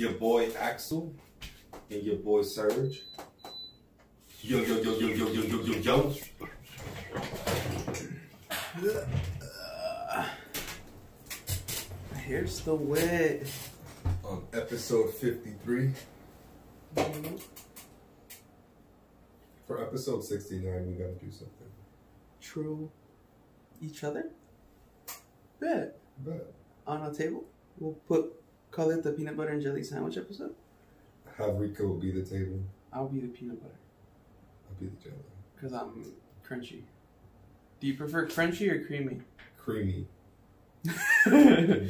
your boy Axel and your boy Serge. Yo, yo, yo, yo, yo, yo, yo, yo, yo. My hair's still wet. On episode 53. Mm-hmm. For episode 69, we gotta do something. True. Each other? Bet. Bet. On a table? We'll put, call it the peanut butter and jelly sandwich episode. Have Rico will be the table. I'll be the peanut butter. I'll be the jelly. Because I'm crunchy. Do you prefer crunchy or creamy? Creamy.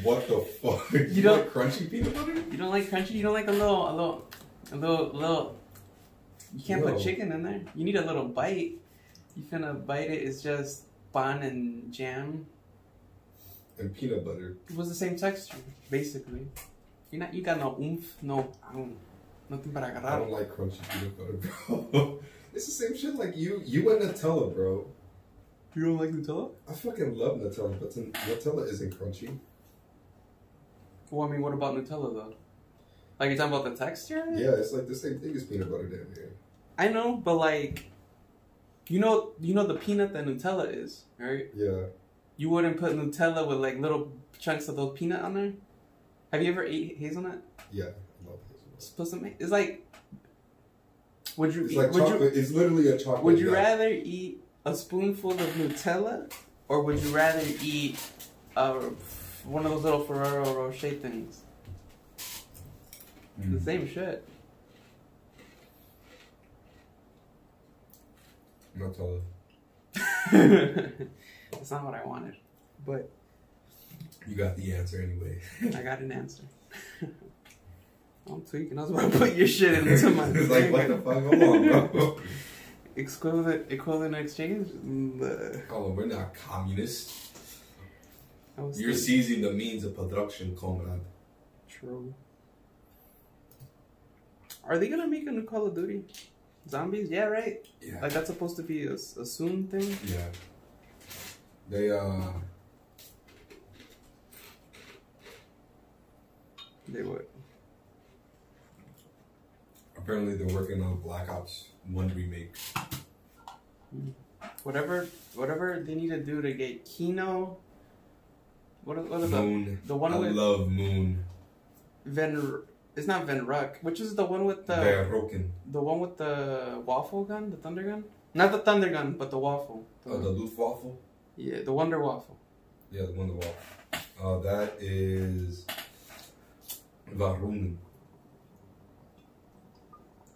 What the fuck? You don't like crunchy peanut butter? You don't like crunchy? You don't like a little. You can't put chicken in there. You need a little bite. You finna bite it. It's just bun and jam. And peanut butter. It was the same texture, basically. You're not. You got no oomph. No. Nothing para agarrar. I don't like crunchy peanut butter, bro. It's the same shit like you and Nutella, bro. You don't like Nutella? I fucking love Nutella, but Nutella isn't crunchy. Well, I mean, what about Nutella, though? Like, you're talking about the texture? Yeah, it's like the same thing as peanut butter down here. I know, but like, you know the peanut that Nutella is, right? Yeah. You wouldn't put Nutella with like little chunks of those peanut on there? Have you ever ate hazelnut? Yeah, I love hazelnut. It's supposed to make, it's like, would you, it's eat, like would chocolate, you, it's literally a chocolate. Would you rather eat a spoonful of Nutella, or would you rather eat one of those little Ferrero Rocher things? Mm. The same shit. Nutella. That's not what I wanted, but you got the answer anyway. I got an answer. I'm tweaking. I was about to put your shit into my. It's like, what the fuck? Come on, bro. Equivalent exchange? Oh, we're not communists. You're seizing the means of production, comrade. True. Are they gonna make a new Call of Duty? Zombies? Yeah, right? Yeah. Like, that's supposed to be a soon thing? Yeah. They what? Apparently they're working on Black Ops 1 remake. Whatever they need to do to get Kino. What is Moon. The one I with love Moon. It's not Venruck, which is the one with the Verroken. The one with the waffle gun, the thunder gun. Not the thunder gun, but the waffle. The Luftwaffel. Yeah, the Wonder Waffle. Yeah, the Wonder Waffle. That is Ronin.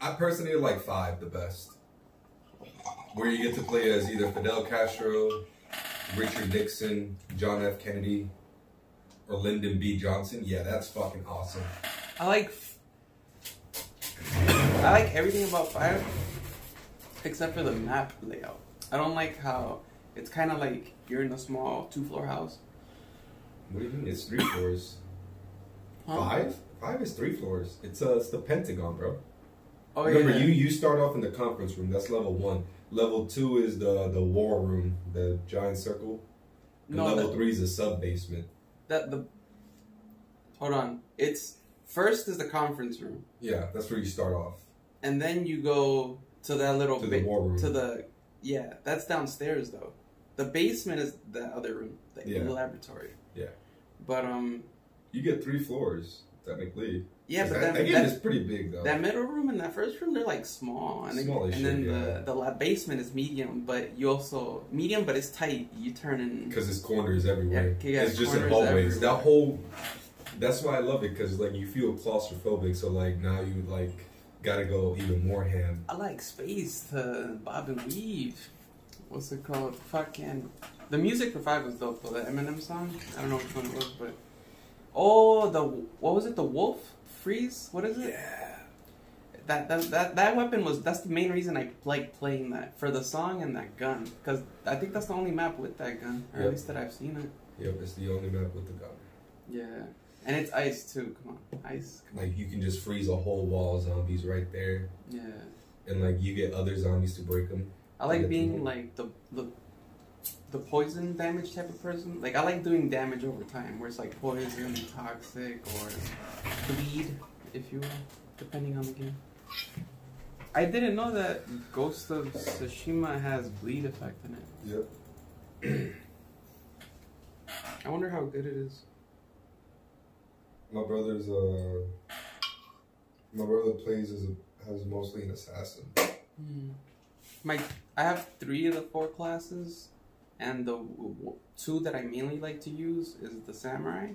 I personally like 5 the best, where you get to play as either Fidel Castro, Richard Nixon, John F. Kennedy, or Lyndon B. Johnson. Yeah, that's fucking awesome. I like everything about 5, except for the map layout. I don't like how it's kind of like you're in a small 2-floor house. What do you mean? It's 3 floors. Huh? 5 is 3 floors. It's the Pentagon, bro. Oh, remember, yeah. you start off in the conference room. That's level 1. Level 2 is the war room, the giant circle. And no, level 3 is the sub basement. Hold on. It's first is the conference room. Yeah, that's where you start off. And then you go to that little to the war room. Yeah, that's downstairs though. The basement is the other room, the laboratory. Yeah. But you get 3 floors technically. Yeah, but that game is pretty big, though. That middle room and that first room, they're like small. And then the lab basement is medium, but you also... Medium, but it's tight. You turn in... Because it's corners everywhere. Yeah, it's just in hallways. That whole... That's why I love it, because like you feel claustrophobic, so like now you like gotta go even more ham. I like space to bob and weave. What's it called? Fucking... The music for 5 was dope, though. The Eminem song. I don't know which one it was, but... Oh, what was it? The wolf? Freeze? What is it? Yeah. That weapon was... That's the main reason I like playing that. For the song and that gun. Because I think that's the only map with that gun. Or at least that I've seen it. Yep, it's the only map with the gun. Yeah. And it's ice, too. Come on. Ice. Come like, you can just freeze a whole wall of zombies right there. Yeah. And, like, you get other zombies to break them. I like being, like, the poison damage type of person. Like, I like doing damage over time, where it's like poison, toxic, or bleed, if you will, depending on the game. I didn't know that Ghost of Tsushima has bleed effect in it. Yep. I wonder how good it is. My brother plays as mostly an assassin. Mm. I have 3 of the 4 classes, and the 2 that I mainly like to use is the samurai,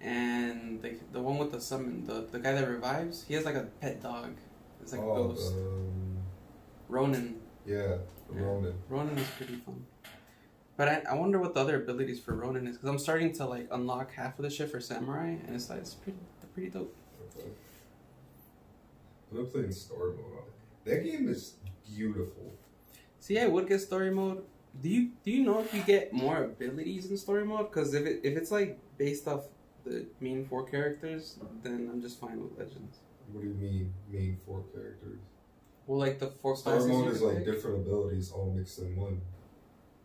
and the one with the summon, the guy that revives. He has like a pet dog. It's like a ghost. Ronin. Yeah, Ronin. Ronin is pretty fun. But I wonder what the other abilities for Ronin is, because I'm starting to like unlock half of the shit for samurai, and it's like pretty dope. Okay. I've been playing story mode on it. That game is beautiful. See, I would get story mode. Do you know if you get more abilities in story mode? Because if it's like based off the main 4 characters, then I'm just fine with Legends. What do you mean main 4 characters? Well, like the 4 classes. Story mode is like different abilities all mixed in one.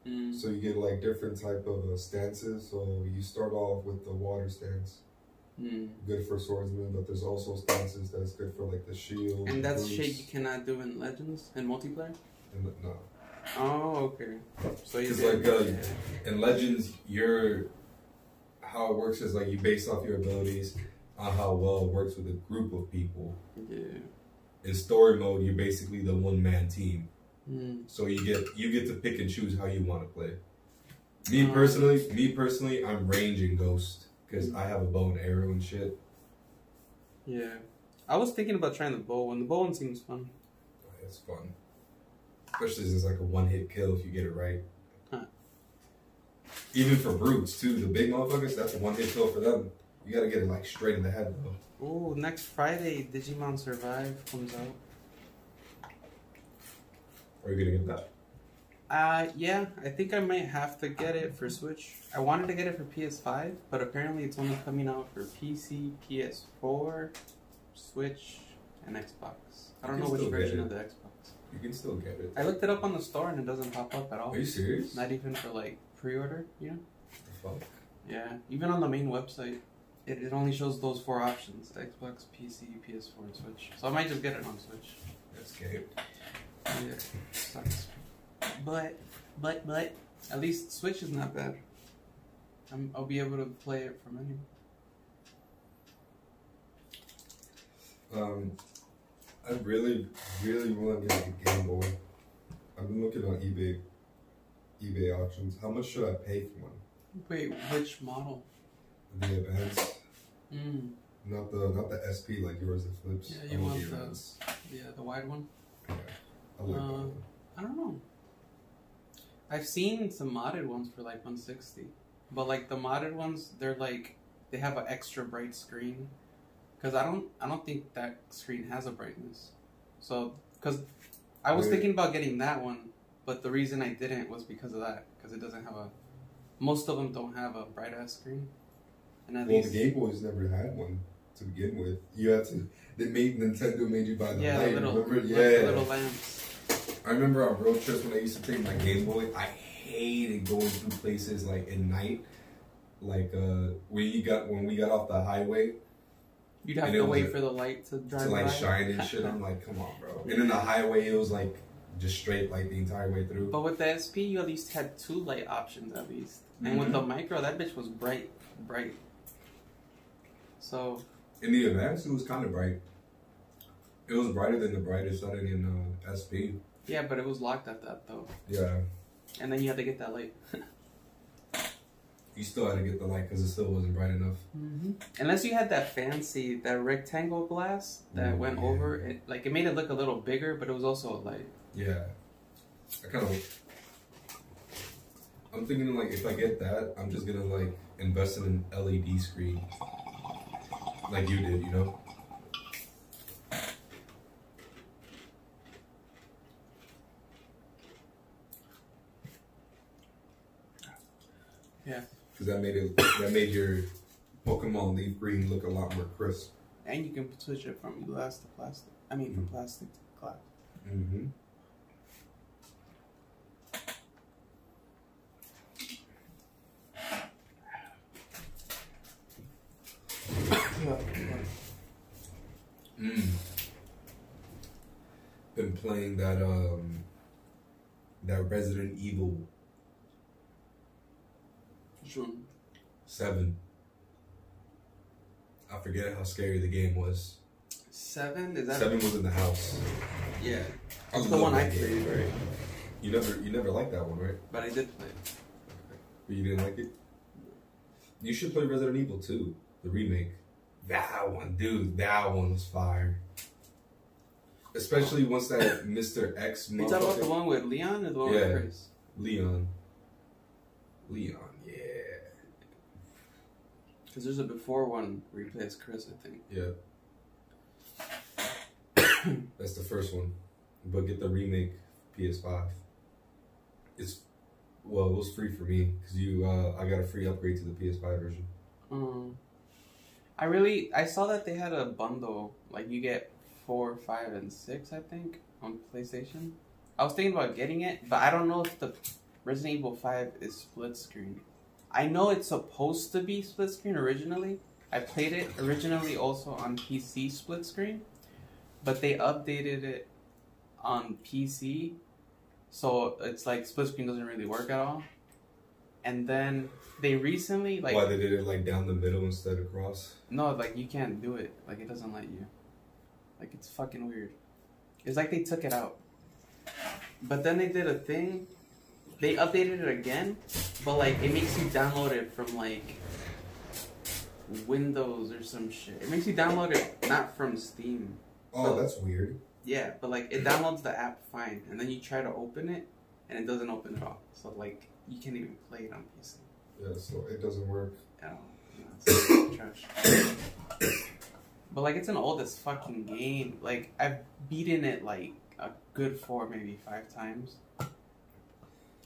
Mm. So you get like different type of stances. So you start off with the water stance, good for swordsmen, but there's also stances that's good for like the shield. And that's shit you cannot do in Legends and multiplayer. No. Oh, okay. So it's like in Legends, how it works is like you base off your abilities on how well it works with a group of people. Yeah. In story mode, you're basically the one-man team. So you get to pick and choose how you want to play. Me personally, I'm ranging Ghost because I have a bow and arrow and shit. Yeah, I was thinking about trying the bow one. The bow one seems fun. Oh, yeah, it's fun, especially since it's like a one-hit kill if you get it right. Huh. Even for brutes too, the big motherfuckers. That's a one-hit kill for them. You gotta get it like straight in the head though. Ooh, next Friday, Digimon Survive comes out. Are you gonna get that? Yeah, I think I might have to get it for Switch. I wanted to get it for PS5, but apparently it's only coming out for PC, PS4, Switch, and Xbox. I don't know which version of the Xbox. You can still get it. I looked it up on the store and it doesn't pop up at all. Are you serious? Not even for like pre-order, you know? What the fuck? Yeah, even on the main website, it only shows those 4 options: Xbox, PC, PS4, and Switch. So I might just get it on Switch. That's good. Yeah, sucks. But at least Switch is not bad. I'll be able to play it from anywhere. I really want to get a Game Boy. I've been looking on eBay auctions. How much should I pay for one? Wait, which model? The Advance. Not the SP like yours that flips. Yeah, you want the wide one. Yeah. I don't know. I've seen some modded ones for like 160, but like the modded ones, they're like they have an extra bright screen, because I don't think that screen has a brightness. So because I was thinking about getting that one, but the reason I didn't was because of that, because it doesn't have a. Most of them don't have a bright ass screen. And at least the Game Boy's never had one to begin with. You had to. Nintendo made you buy the light. The little lamps. I remember on road trips when I used to take my Game Boy, I hated going through places like at night, like when we got off the highway. You'd have to wait for the light to drive to like by. Shine and shit. I'm like, come on, bro. And then the highway, it was like just straight light the entire way through. But with the SP, you at least had 2 light options at least, and with the micro, that bitch was bright. So. In the Advance, it was kind of bright. It was brighter than the brightest setting in SP. Yeah, but it was locked at that, though. Yeah. And then you had to get that light. You still had to get the light because it still wasn't bright enough. Mm-hmm. Unless you had that fancy, that rectangle glass that went over. It made it look a little bigger, but it was also a light. Yeah. I'm thinking, like, if I get that, I'm just going to, like, invest in an LED screen. Like you did, you know? Yeah. Because that made your Pokemon Leaf Green look a lot more crisp. And you can switch it from glass to plastic. I mean, from plastic to glass. Mm-hmm. Been playing that that Resident Evil. Which one? 7. I forget how scary the game was. 7? Is that 7 was in the house. Yeah. That's the one I played, right? You never liked that one, right? But I did play it. But you didn't like it? You should play Resident Evil 2, the remake. That one, dude, that one was fire. Especially once that Mr. X... You talking about the one with Leon or the one with Chris? Leon. Yeah. Because there's a before one where he plays Chris, I think. Yeah. That's the first one. But get the remake PS5. It's... Well, it was free for me because I got a free upgrade to the PS5 version. I saw that they had a bundle, like you get 4, 5, and 6, I think, on PlayStation. I was thinking about getting it, but I don't know if the Resident Evil 5 is split screen. I know it's supposed to be split screen originally. I played it originally also on PC split screen, but they updated it on PC. So it's like split screen doesn't really work at all. And then they recently like... Why they did it like down the middle instead of across? No, like you can't do it. Like it doesn't let you. Like it's fucking weird. It's like they took it out. But then they did a thing. They updated it again. But like it makes you download it from like Windows or some shit. It makes you download it not from Steam. Oh, that's weird. Yeah, but like it downloads the app fine, and then you try to open it, and it doesn't open at all. So like you can't even play it on PC. Yeah, so it doesn't work. No, it's trash. But like it's an oldest fucking game. Like I've beaten it like a good 4, maybe 5 times.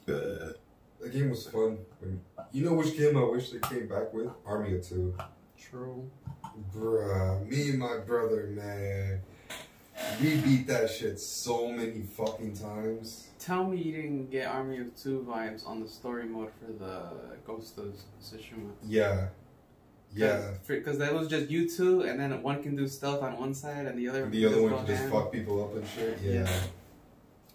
That game was fun. You know which game I wish they came back with? Army of Two. True. Bruh, me and my brother, man. We beat that shit so many fucking times. Tell me you didn't get Army of Two vibes on the story mode for the Ghost of Tsushima. Yeah. Yeah. Because that was just you two, and then one can do stealth on one side, and the other one can just fuck people up and shit. Yeah.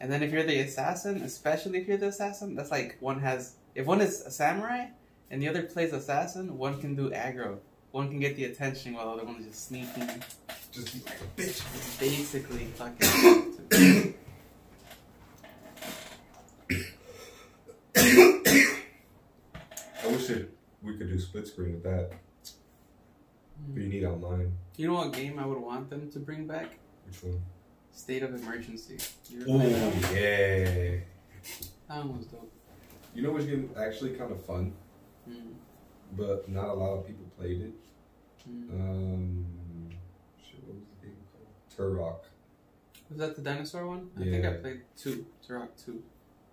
And then if you're the assassin, especially if you're the assassin, that's like one has... If one is a samurai, and the other plays assassin, one can do aggro. One can get the attention while the other one is just sneaking. Just be like a bitch. Basically fucking... I wish we could do split screen with that. But you need online. You know what game I would want them to bring back? Which one? State of Emergency. Oh, yeah. That one was dope. You know which game was actually kind of fun? Mm. But not a lot of people played it. Mm. What was the game called? Turok. Was that the dinosaur one? Yeah. I think I played 2. Turok 2.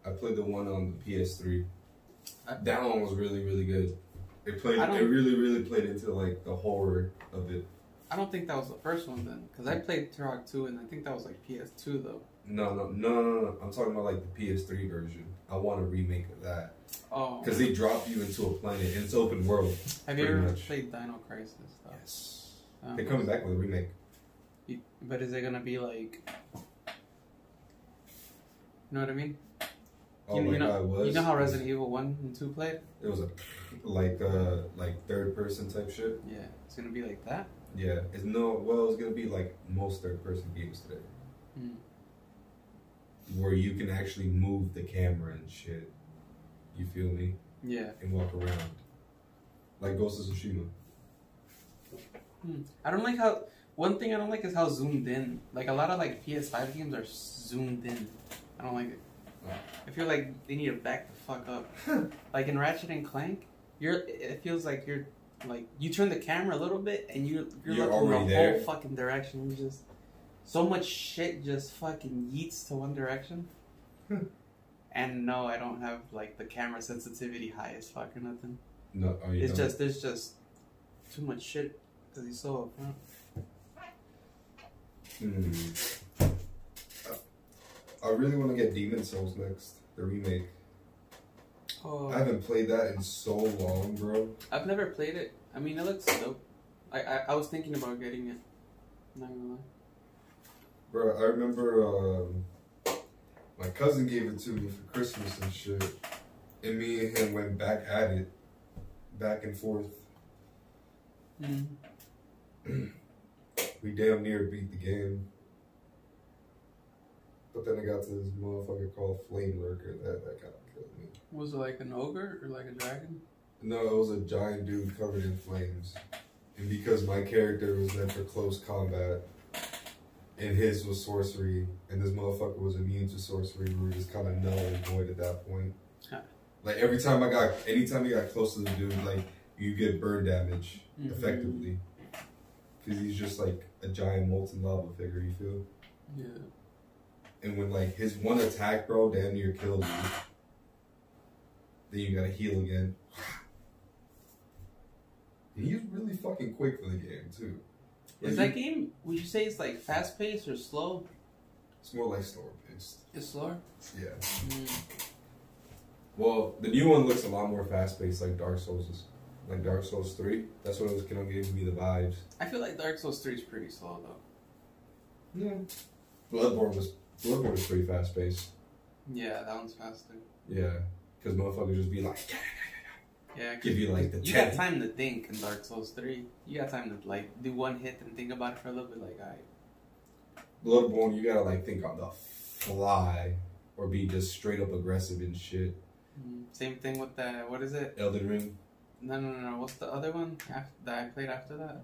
I played the one on the PS3. That one was really, really good. It really, really played into like the horror of it. I don't think that was the first one then, because I played Turok 2 and I think that was like PS2 though. No. I'm talking about like the PS3 version. I want a remake of that. Oh. Because they drop you into a planet and it's open world. Have you ever played Dino Crisis though? Yes. They're coming back with a remake. But is it going to be like... You know what I mean? Oh, you know how Resident Evil 1 and 2 played? It was like third person type shit. Yeah. It's going to be like that? Yeah. It's going to be like most third person games today. Where you can actually move the camera and shit. You feel me? Yeah. And walk around. Like Ghost of Tsushima. I don't like how... One thing I don't like is how zoomed in. Like, a lot of, like, PS5 games are zoomed in. I don't like it. Oh. I feel like they need to back the fuck up. Like, in Ratchet and Clank, it feels like you're... Like, you turn the camera a little bit, and you're looking the whole fucking direction. You just... So much shit just fucking yeets to one direction. And no, I don't have, like, the camera sensitivity high as fuck or nothing. No, oh, it's just... There's just too much shit. Because he's so up front. I really want to get Demon Souls next, the remake. Oh. I haven't played that in so long, bro. I've never played it. I mean, it looks dope. I was thinking about getting it. I'm not gonna lie. Bro, I remember my cousin gave it to me for Christmas and shit. And me and him went back at it. Back and forth. Mm. We damn near beat the game. But then I got to this motherfucker called Flame Lurker. That kind of killed me. Was it like an ogre or like a dragon? No, it was a giant dude covered in flames. And because my character was meant for close combat, and his was sorcery, and this motherfucker was immune to sorcery, we were just kind of null and void at that point. Huh. Like, anytime you got close to the dude, like, you get burn damage, mm-hmm. effectively. Because he's just, like, a giant molten lava figure, you feel? Yeah. And when, like, his one attack, bro, damn near kills you. Then you gotta heal again. And he's really fucking quick for the game, too. Like, is that game, would you say it's like fast-paced or slow? It's more like slower-paced. It's slower? Yeah. Mm. Well, the new one looks a lot more fast-paced, like Dark Souls is. Like Dark Souls 3. That's what it was kind of giving me the vibes. I feel like Dark Souls 3 is pretty slow, though. Yeah. Bloodborne was pretty fast-paced. Yeah, that one's faster. Yeah, because motherfuckers just be like... Yeah, give you like the you got time to think in Dark Souls 3. You got time to like do one hit and think about it for a little bit, like alright. Bloodborne, you gotta like think on the fly or be just straight up aggressive and shit. Mm, same thing with that. What is it? Elden Ring. No. What's the other one that I played after that?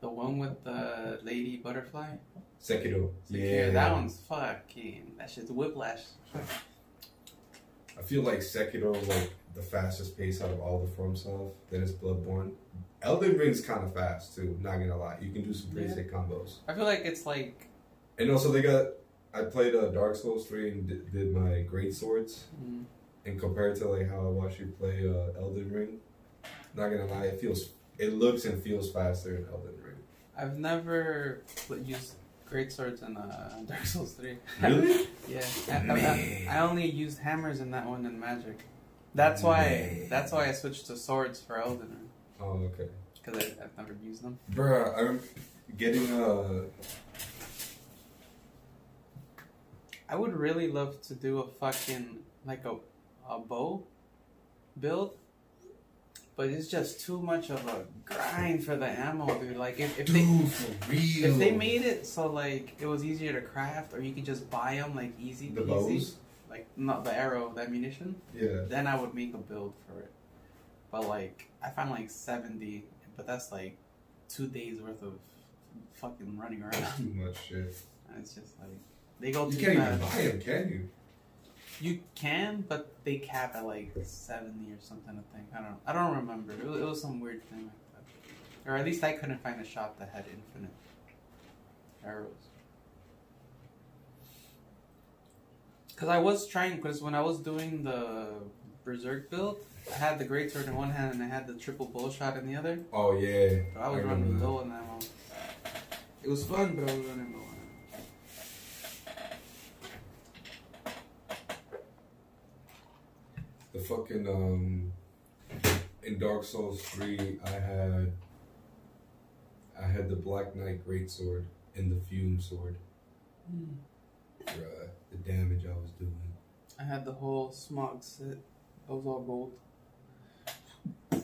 The one with the lady butterfly. Sekiro. Yeah, that one's fucking. That shit's whiplash. I feel like Sekiro is like the fastest pace out of all the From Soft. Then it's Bloodborne. Elden Ring's kind of fast too. Not gonna lie, you can do some pretty sick combos. I feel like it's like. And also they got. I played Dark Souls 3 and did my great swords. Mm-hmm. And compared to like how I watched you play Elden Ring, not gonna lie, it feels, it looks and feels faster in Elden Ring. I've never used great swords in Dark Souls 3. Really? Yeah. I only used hammers in that one and magic. That's why. That's why I switched to swords for Elden Ring. Oh, okay. Because I've never used them. Bruh, I'm getting a. I would really love to do a fucking like a bow build, but it's just too much of a grind for the ammo, dude. Like if they made it so like it was easier to craft, or you could just buy them like easy, the bows, like not the arrow, the ammunition. Yeah. Then I would make a build for it, but like I found like 70, but that's like 2 days worth of fucking running around. That's too much shit. And it's just like they go. You can't even buy them, can you? You can, but they cap at like 70 or something, I think. I don't remember. It was some weird thing like that. Or at least I couldn't find a shop that had infinite arrows. Because I was trying, because when I was doing the Berserk build, I had the greatsword in one hand and I had the triple bow shot in the other. Oh, yeah. So I was running low on that one. It was fun, but I was running low. The fucking, in Dark Souls 3, I had the Black Knight greatsword and the Fume sword. Mm. Bruh, the damage I was doing. I had the whole smog set. I was all gold. The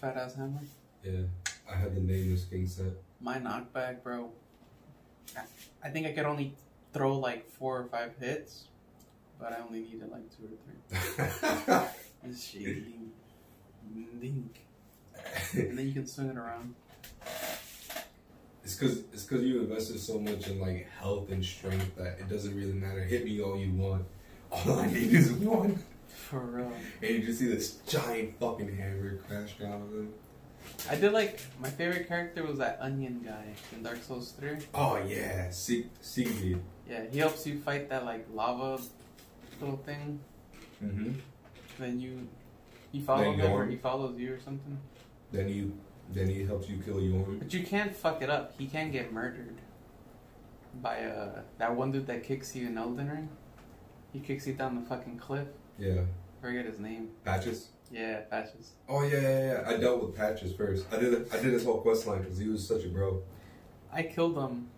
fat ass hammer? Yeah, I had the Nameless King set. My knockback, bro. I think I could only throw like 4 or 5 hits. But I only needed like 2 or 3. It's shaking. Link. And then you can swing it around. It's cause you invested so much in like health and strength that it doesn't really matter. Hit me all you want. All I need is one. For real. And you just see this giant fucking hammer crash down with him. I did like my favorite character was that onion guy in Dark Souls 3. Oh yeah, Siegfried. Yeah, he helps you fight that like lava little thing. Mm-hmm. Then you follow him, or he follows you, or something. Then he helps you kill Yorn. But you can't fuck it up. He can get murdered by that one dude that kicks you in Elden Ring. He kicks you down the fucking cliff. Yeah. I forget his name. Patches. Yeah, Patches. Oh yeah. I dealt with Patches first. I did his whole quest line because he was such a bro. I killed him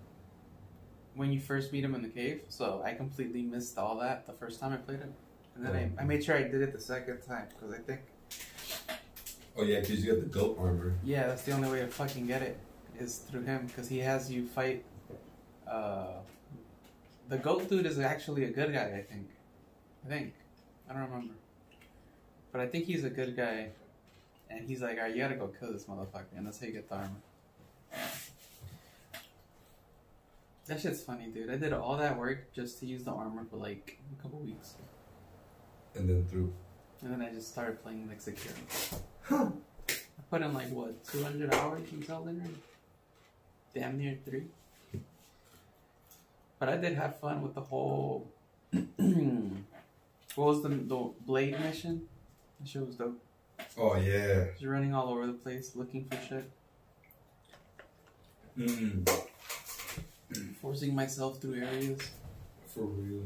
when you first meet him in the cave, so I completely missed all that the first time I played it. And then I made sure I did it the second time, because I think... Oh yeah, because you got the goat armor. Yeah, that's the only way to fucking get it, is through him, because he has you fight... the goat dude is actually a good guy, I think. I don't remember. But I think he's a good guy, and he's like, alright, you gotta go kill this motherfucker, and that's how you get the armor. That shit's funny, dude. I did all that work just to use the armor for like a couple weeks. And then through. And then I just started playing like Sekiro. Huh. I put in like what, 200 hours until Elden Ring? Damn near 3. But I did have fun with the whole. What was the blade mission? That shit was dope. Oh yeah. Just running all over the place looking for shit. Forcing myself through areas. For real.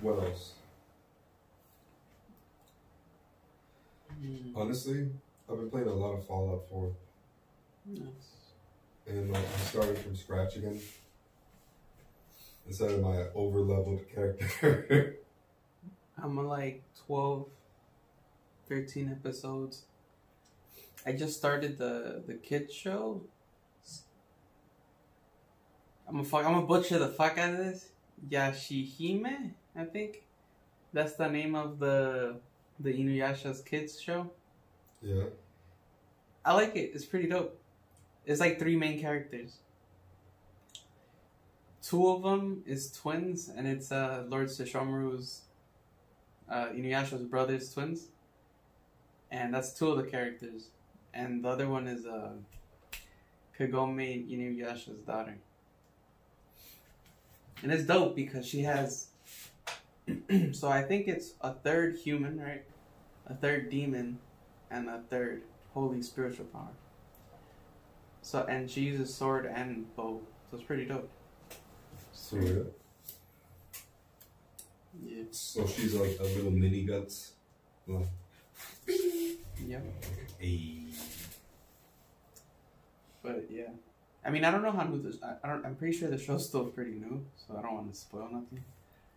What else? Honestly, I've been playing a lot of Fallout 4. Nice. And I started from scratch again. Instead of my over-leveled character. I'm like 12, 13 episodes. I just started the kids show. I'm gonna butcher the fuck out of this. Yashihime, I think. That's the name of the Inuyasha's kids show. Yeah. I like it. It's pretty dope. It's like 3 main characters. 2 of them is twins, and it's Lord Sesshomaru's, Inuyasha's brother's twins. And that's 2 of the characters. And the other one is Kagome, Inuyasha's daughter. And it's dope because she has... so I think it's a 3rd human, right? A 3rd demon, and a 3rd holy spiritual power. So, and she uses sword and bow. So it's pretty dope. So, yeah. So she's like a little mini guts. Like, yep. Hey. But yeah, I mean, I don't know how new this. I'm pretty sure the show's still pretty new, so I don't want to spoil nothing.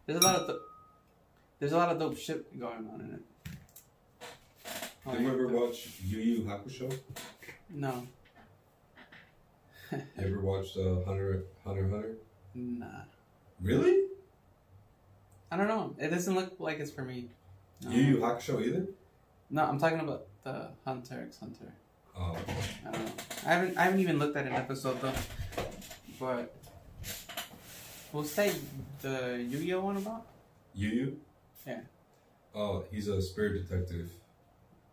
There's a lot of dope shit going on in it. Did you ever watch Yu Yu Hakusho? No. You ever watched Hunter X Hunter? Nah. Really? I don't know. It doesn't look like it's for me. No. Yu Yu Hakusho either? No, I'm talking about the Hunter X Hunter. Oh. I don't know. I haven't even looked at an episode though. But what's that the Yu-Gi-Oh one about? Yu-Yu? Yeah. Oh, he's a spirit detective.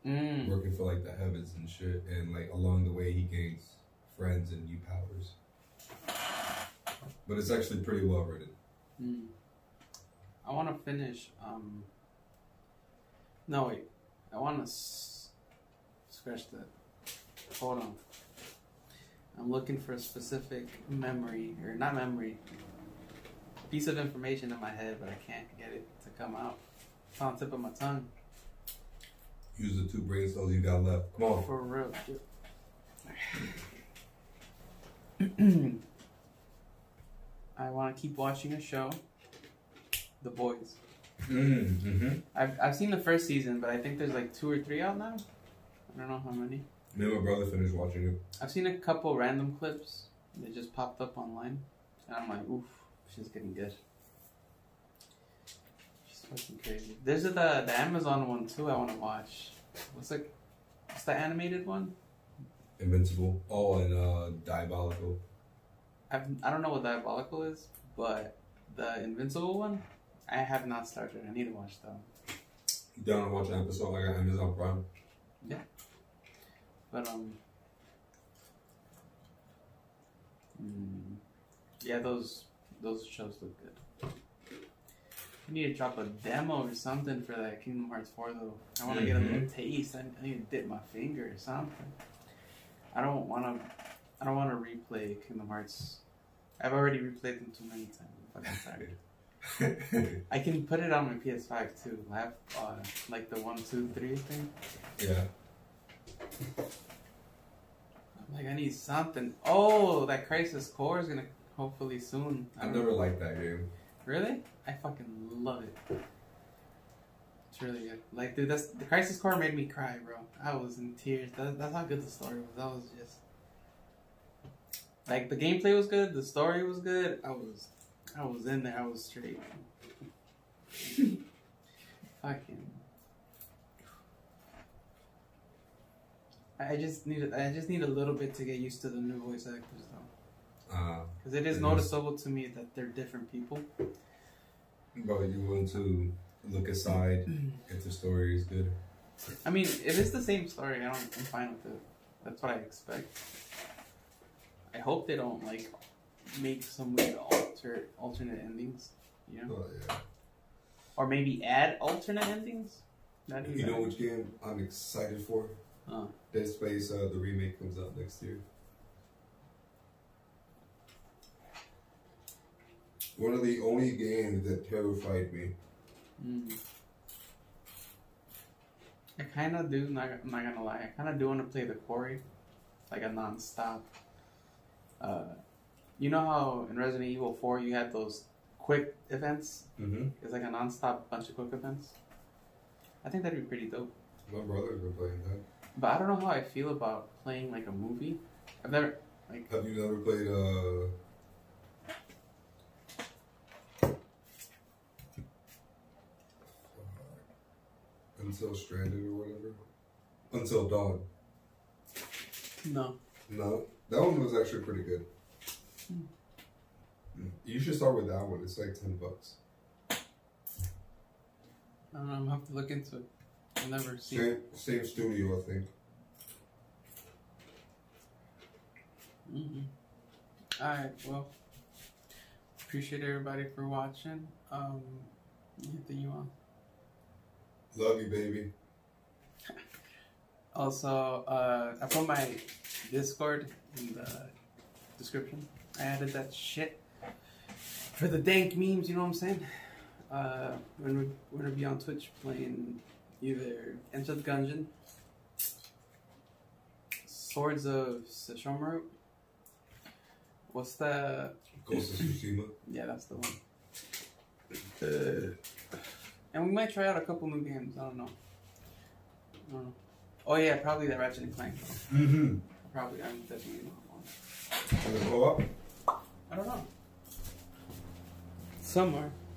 Working for like the heavens and shit, and like along the way he gains friends and new powers. But it's actually pretty well written. I want to finish. No wait, I want to scratch that. Hold on. I'm looking for a specific memory, or not memory, piece of information in my head, but I can't get it to come out. It's on the tip of my tongue. Use the 2 brain cells you got left. Come on. For real. I want to keep watching a show, The Boys. I've seen the first season, but I think there's like 2 or 3 out now. I don't know how many. Me and my brother finished watching it. I've seen a couple random clips that just popped up online, and I'm like, oof, she's getting good. She's fucking crazy. There's the Amazon one too. I want to watch. What's the animated one? Invincible. Oh, and Diabolical. I don't know what Diabolical is, but the Invincible one, I have not started. I need to watch that one. You don't want to watch an episode like on Amazon Prime? Yeah. But, yeah, those shows look good. I need to drop a demo or something for that Kingdom Hearts 4, though. I want to get a little taste. I need to dip my finger or something. I don't want to replay Kingdom Hearts I've already replayed them too many times. I'm fucking tired. I can put it on my PS5 too. I have like the 1, 2, 3 thing. Yeah. I'm like, I need something. Oh, that Crisis Core is gonna hopefully soon. I've never liked that game. Really? I fucking love it. It's really good. Like, dude, that's the Crisis Core made me cry, bro. I was in tears. That's how good the story was. That was just. Like, the gameplay was good, the story was good, I was in there, I was straight. Fucking. I just need a little bit to get used to the new voice actors, though. Because it is noticeable to me that they're different people. But you want to look aside if the story is good? I mean, it is the same story, I'm fine with it. That's what I expect. I hope they don't, like, make some weird alternate endings, you know? Oh, yeah. Or maybe add alternate endings? You know which game I'm excited for? Huh. Dead Space, the remake comes out next year. One of the only games that terrified me. Mm. I kind of do, I'm not gonna lie, I kind of do want to play The Quarry. Like a non-stop. You know how in Resident Evil 4 you had those quick events? Mm-hmm. It's like a non-stop bunch of quick events. I think that'd be pretty dope. My brothers were playing that. But I don't know how I feel about playing like a movie. I've never like. Have you never played Until Stranded or whatever? Until Dawn. No. No. That one was actually pretty good. You should start with that one. It's like $10. I don't know. I'm gonna have to look into it. I've never seen it. Same studio, I think. Mm-hmm. All right. Well, appreciate everybody for watching. Anything you want? Love you, baby. Also, I put my Discord in the description. I added that shit for the dank memes, you know what I'm saying? We're gonna be on Twitch playing either Enter the Gungeon, Swords of Sesshomaru. What's the Ghost of Tsushima? Yeah, that's the one. And we might try out a couple new games, I don't know. Oh yeah, probably that Ratchet and Clank. Mm-hmm. Probably, I'm definitely not one. Will it go up? I don't know. Somewhere.